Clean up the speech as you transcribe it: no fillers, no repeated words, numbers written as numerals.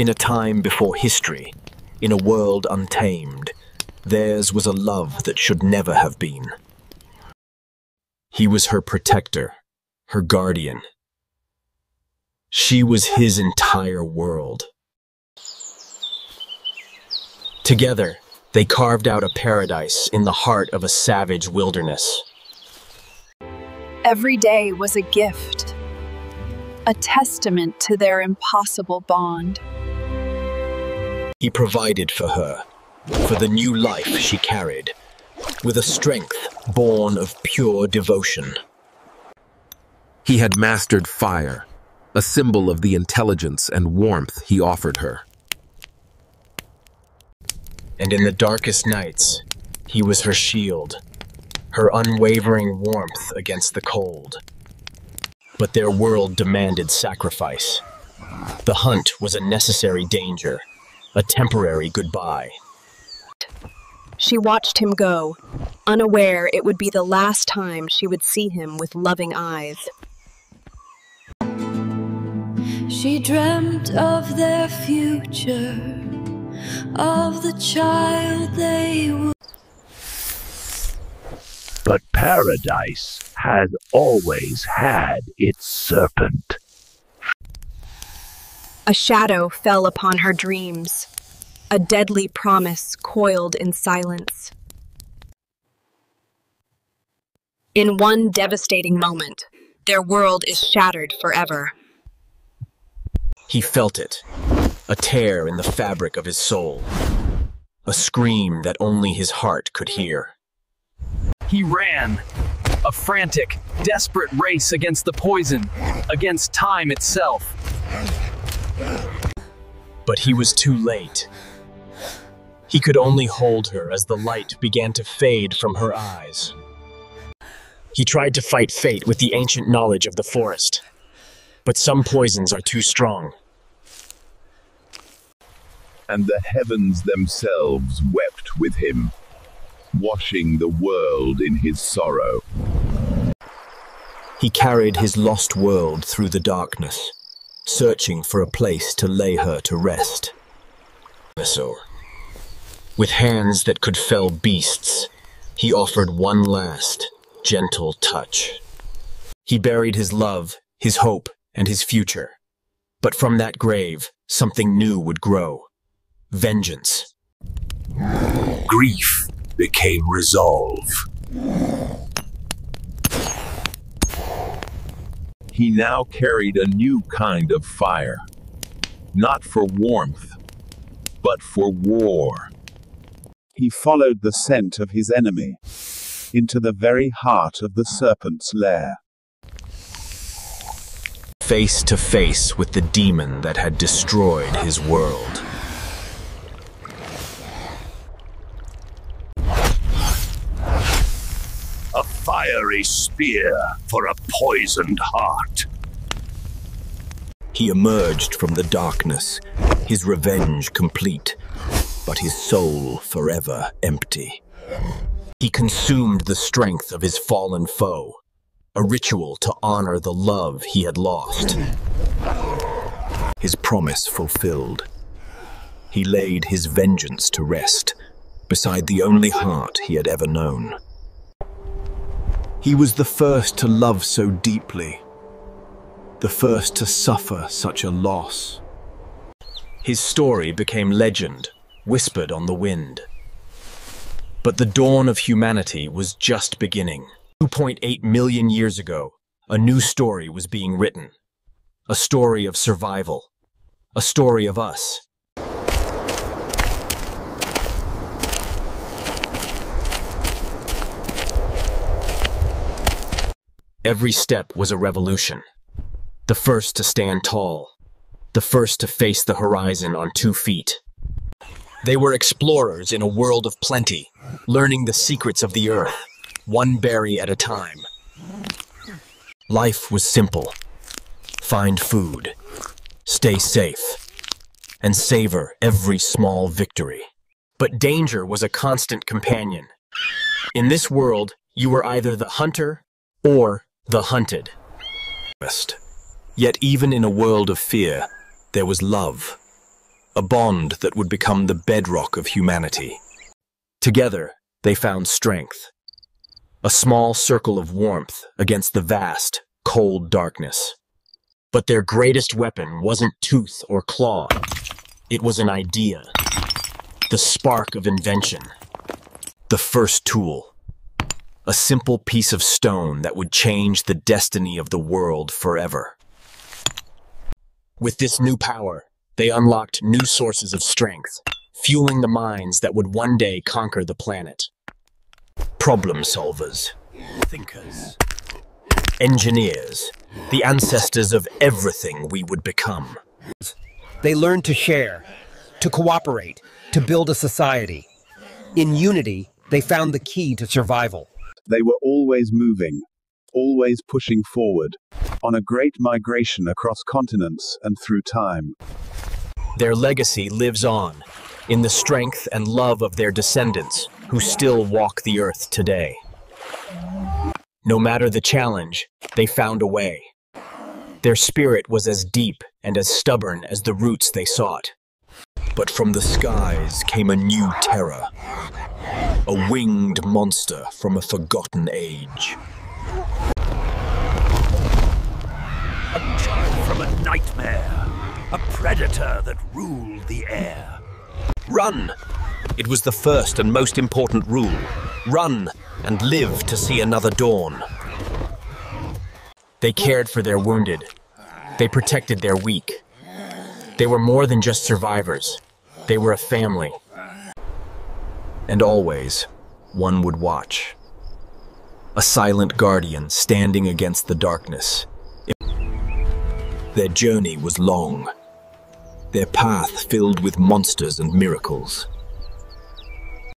In a time before history, in a world untamed, theirs was a love that should never have been. He was her protector, her guardian. She was his entire world. Together, they carved out a paradise in the heart of a savage wilderness. Every day was a gift, a testament to their impossible bond. He provided for her, for the new life she carried, with a strength born of pure devotion. He had mastered fire, a symbol of the intelligence and warmth he offered her. And in the darkest nights, he was her shield, her unwavering warmth against the cold. But their world demanded sacrifice. The hunt was a necessary danger, a temporary goodbye. She watched him go, unaware it would be the last time she would see him with loving eyes. She dreamt of their future, of the child they would. But paradise has always had its serpent. A shadow fell upon her dreams, a deadly promise coiled in silence. In one devastating moment, their world is shattered forever. He felt it, a tear in the fabric of his soul, a scream that only his heart could hear. He ran, a frantic, desperate race against the poison, against time itself. But he was too late. He could only hold her as the light began to fade from her eyes. He tried to fight fate with the ancient knowledge of the forest, but some poisons are too strong. And the heavens themselves wept with him, washing the world in his sorrow. He carried his lost world through the darkness, searching for a place to lay her to rest. With hands that could fell beasts, he offered one last, gentle touch. He buried his love, his hope, and his future. But from that grave, something new would grow. Vengeance. Grief became resolve. He now carried a new kind of fire. Not for warmth, but for war. He followed the scent of his enemy into the very heart of the serpent's lair. Face to face with the demon that had destroyed his world. A fiery spear for a poisoned heart. He emerged from the darkness, his revenge complete, but his soul forever empty. He consumed the strength of his fallen foe, a ritual to honor the love he had lost. His promise fulfilled. He laid his vengeance to rest beside the only heart he had ever known. He was the first to love so deeply, the first to suffer such a loss. His story became legend, whispered on the wind. But the dawn of humanity was just beginning. 2.8 million years ago, a new story was being written. A story of survival. A story of us. Every step was a revolution. The first to stand tall. The first to face the horizon on 2 feet. They were explorers in a world of plenty, learning the secrets of the earth. One berry at a time. Life was simple. Find food, stay safe, and savor every small victory. But danger was a constant companion. In this world, you were either the hunter or the hunted. Yet even in a world of fear, there was love. a bond that would become the bedrock of humanity. Together, they found strength, a small circle of warmth against the vast, cold darkness. But their greatest weapon wasn't tooth or claw. It was an idea, the spark of invention, the first tool, a simple piece of stone that would change the destiny of the world forever. With this new power, they unlocked new sources of strength, fueling the minds that would one day conquer the planet. Problem solvers, thinkers, engineers, the ancestors of everything we would become. They learned to share, to cooperate, to build a society. In unity, they found the key to survival. They were always moving, always pushing forward, on a great migration across continents and through time. Their legacy lives on, in the strength and love of their descendants, who still walk the earth today. No matter the challenge, they found a way. Their spirit was as deep and as stubborn as the roots they sought. But from the skies came a new terror, a winged monster from a forgotten age. A child from a nightmare, a predator that ruled the air. Run! It was the first and most important rule. Run and live to see another dawn. They cared for their wounded. They protected their weak. They were more than just survivors. They were a family. And always, one would watch. A silent guardian standing against the darkness. Their journey was long. Their path filled with monsters and miracles.